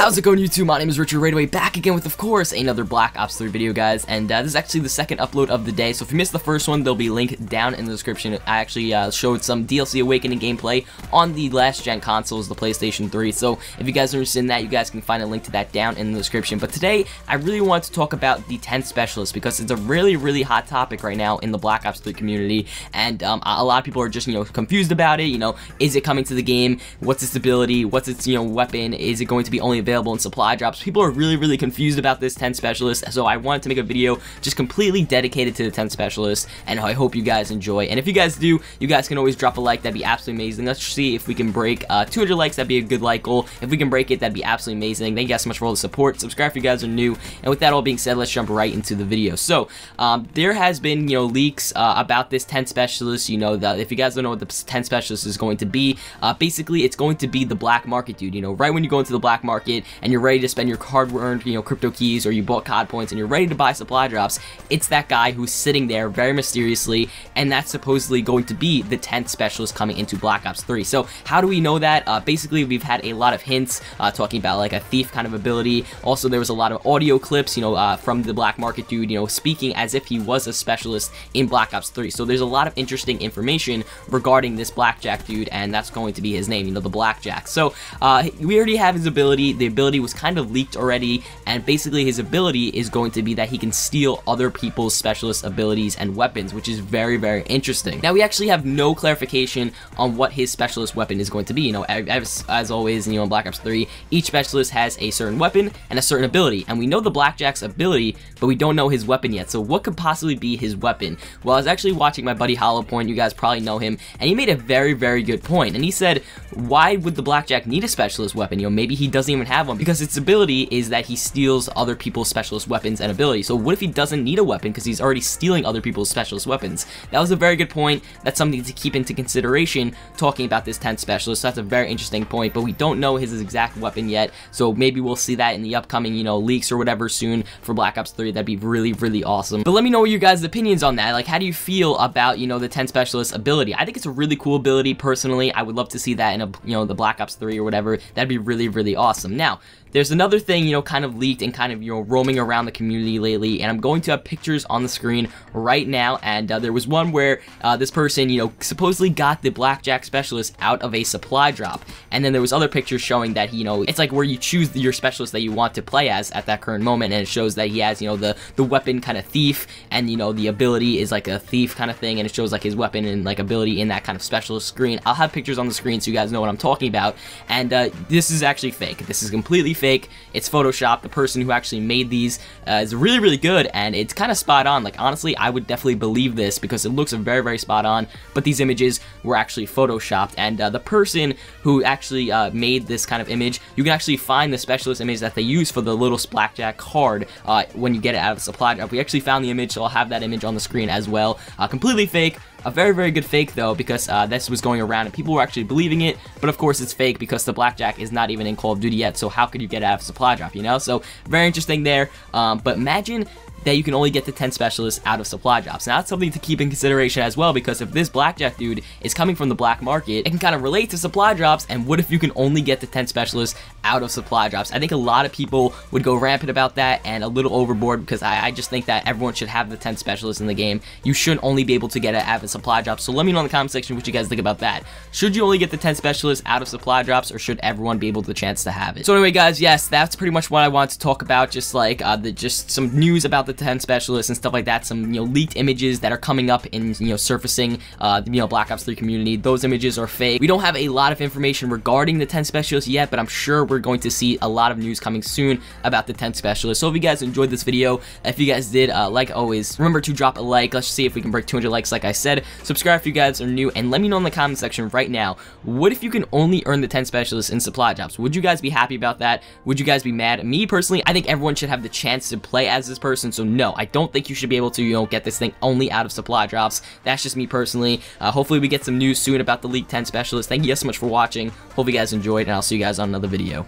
How's it going, YouTube? My name is Richard RaidAway, back again with, of course, another Black Ops 3 video, guys. And this is actually the second upload of the day, so if you missed the first one, there'll be a link down in the description. I actually showed some DLC Awakening gameplay on the last-gen consoles, the PlayStation 3. So if you guys are interested in that, you guys can find a link to that down in the description. But today, I really want to talk about the 10 specialists, because it's a really, really hot topic right now in the Black Ops 3 community. And a lot of people are just, confused about it. Is it coming to the game? What's its ability? What's its, weapon? Is it going to be only available in supply drops? People are really confused about this 10 specialist, so I wanted to make a video just completely dedicated to the 10 specialists, and I hope you guys enjoy. And if you guys do, you guys can always drop a like. That'd be absolutely amazing. Let's see if we can break 200 likes. That'd be a good like goal. If we can break it, that'd be absolutely amazing. Thank you guys so much for all the support. Subscribe if you guys are new. And with that all being said, let's jump right into the video. So there has been leaks about this 10 specialist. That if you guys don't know what the 10 specialist is going to be, basically it's going to be the black market, dude. Right when you go into the black market and you're ready to spend your hard-earned, crypto keys, or you bought COD points and you're ready to buy supply drops, it's that guy who's sitting there very mysteriously, and that's supposedly going to be the 10th specialist coming into Black Ops 3. So how do we know that? Basically, we've had a lot of hints talking about like a thief kind of ability. Also, there was a lot of audio clips, from the black market dude, speaking as if he was a specialist in Black Ops 3. So there's a lot of interesting information regarding this Blackjack dude, and that's going to be his name, the Blackjack. So we already have his ability. The ability was kind of leaked already, and basically his ability is going to be that he can steal other people's specialist abilities and weapons, which is very interesting. Now, we actually have no clarification on what his specialist weapon is going to be. As always, in Black Ops 3, each specialist has a certain weapon and a certain ability, and we know the Blackjack's ability, but we don't know his weapon yet. So what could possibly be his weapon? Well, I was actually watching my buddy Hollowpoint, you guys probably know him, and he made a very good point, and he said, why would the Blackjack need a specialist weapon? Maybe he doesn't even have one, because its ability is that he steals other people's specialist weapons and abilities. So what if he doesn't need a weapon because he's already stealing other people's specialist weapons? That was a very good point. That's something to keep into consideration talking about this 10th specialist. So that's a very interesting point, but we don't know his exact weapon yet. So maybe we'll see that in the upcoming, leaks or whatever soon for Black Ops 3. That'd be really awesome. But let me know your guys' opinions on that. Like, how do you feel about, the 10th specialist ability? I think it's a really cool ability personally. I would love to see that in a, the Black Ops 3 or whatever. That'd be really awesome. Now, there's another thing, kind of leaked and kind of, roaming around the community lately, and I'm going to have pictures on the screen right now, and there was one where this person, supposedly got the Blackjack specialist out of a supply drop, and then there was other pictures showing that, it's like where you choose your specialist that you want to play as at that current moment, and it shows that he has, the weapon kind of thief, and, the ability is like a thief kind of thing, and it shows like his weapon and like ability in that kind of specialist screen. I'll have pictures on the screen so you guys know what I'm talking about, and this is actually fake. This is completely fake. It's Photoshop. The person who actually made these is really good, and it's kind of spot on. Like, honestly, I would definitely believe this because it looks very spot on, but these images were actually Photoshopped, and the person who actually made this kind of image, you can actually find the specialist image that they use for the little Blackjack card when you get it out of the supply drop. We actually found the image, so I'll have that image on the screen as well. Completely fake. A very good fake, though, because this was going around and people were actually believing it, but of course it's fake because the Blackjack is not even in Call of Duty yet, so how could you get out of supply drop, So, very interesting there, but imagine that you can only get the 10 specialists out of supply drops. Now, that's something to keep in consideration as well, because if this Blackjack dude is coming from the black market, it can kind of relate to supply drops, and what if you can only get the 10 specialists out of supply drops? I think a lot of people would go rampant about that and a little overboard, because I just think that everyone should have the 10 specialists in the game. You shouldn't only be able to get it out of supply drops, so let me know in the comment section what you guys think about that. Should you only get the 10 specialists out of supply drops, or should everyone be able to the chance to have it? So anyway, guys, yes, that's pretty much what I wanted to talk about, just like just some news about the 10 specialists and stuff like that, some leaked images that are coming up and surfacing Black Ops 3 community. Those images are fake. We don't have a lot of information regarding the 10 specialists yet, but I'm sure we're going to see a lot of news coming soon about the 10 specialists. So if you guys enjoyed this video, if you guys did, like always, remember to drop a like. Let's see if we can break 200 likes, like I said. Subscribe if you guys are new, and let me know in the comment section right now, what if you can only earn the 10 specialists in supply drops? Would you guys be happy about that? Would you guys be mad? Me personally, I think everyone should have the chance to play as this person. So no, I don't think you should be able to, get this thing only out of supply drops. That's just me personally. Hopefully we get some news soon about the League 10 specialist. Thank you guys so much for watching. Hope you guys enjoyed, and I'll see you guys on another video.